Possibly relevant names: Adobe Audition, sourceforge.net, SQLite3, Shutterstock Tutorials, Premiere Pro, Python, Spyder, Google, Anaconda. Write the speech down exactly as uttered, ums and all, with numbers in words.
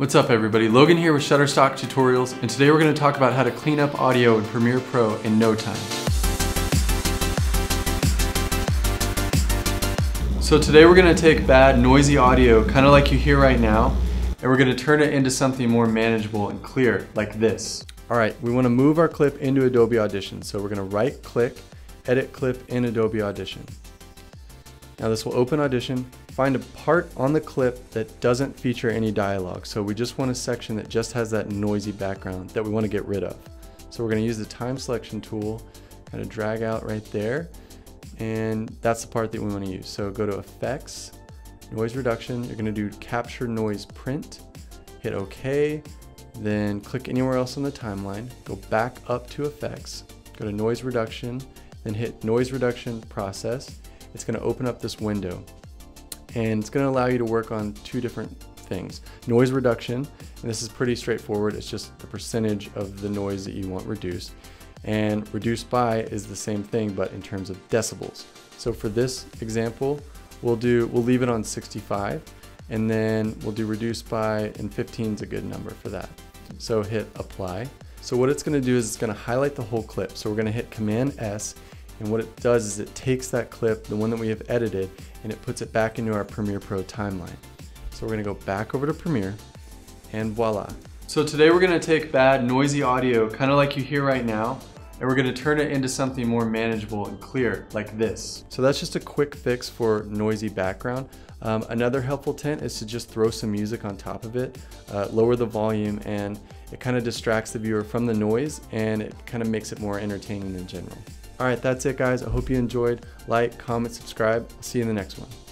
What's up everybody, Logan here with Shutterstock Tutorials, and today we're going to talk about how to clean up audio in Premiere Pro in no time. So today we're going to take bad, noisy audio, kind of like you hear right now, and we're going to turn it into something more manageable and clear, like this. Alright, we want to move our clip into Adobe Audition, so we're going to right click, edit clip in Adobe Audition. Now this will open Audition, find a part on the clip that doesn't feature any dialogue. So we just want a section that just has that noisy background that we want to get rid of. So we're going to use the time selection tool, kind of drag out right there, and that's the part that we want to use. So go to Effects, Noise Reduction, you're going to do Capture Noise Print, hit OK, then click anywhere else on the timeline, go back up to Effects, go to Noise Reduction, then hit Noise Reduction Process. It's going to open up this window and it's going to allow you to work on two different things. Noise reduction, and this is pretty straightforward, it's just the percentage of the noise that you want reduced. And reduced by is the same thing but in terms of decibels. So for this example, we'll do we'll leave it on sixty-five, and then we'll do reduced by, and fifteen is a good number for that. So hit apply. So what it's going to do is it's going to highlight the whole clip. So we're going to hit Command S. And what it does is it takes that clip, the one that we have edited, and it puts it back into our Premiere Pro timeline. So we're gonna go back over to Premiere, and voila. So today we're gonna take bad, noisy audio, kinda like you hear right now, and we're gonna turn it into something more manageable and clear, like this. So that's just a quick fix for noisy background. Um, another helpful tip is to just throw some music on top of it, uh, lower the volume, and it kinda distracts the viewer from the noise, and it kinda makes it more entertaining in general. All right, that's it guys. I hope you enjoyed. Like, comment, subscribe. I'll see you in the next one.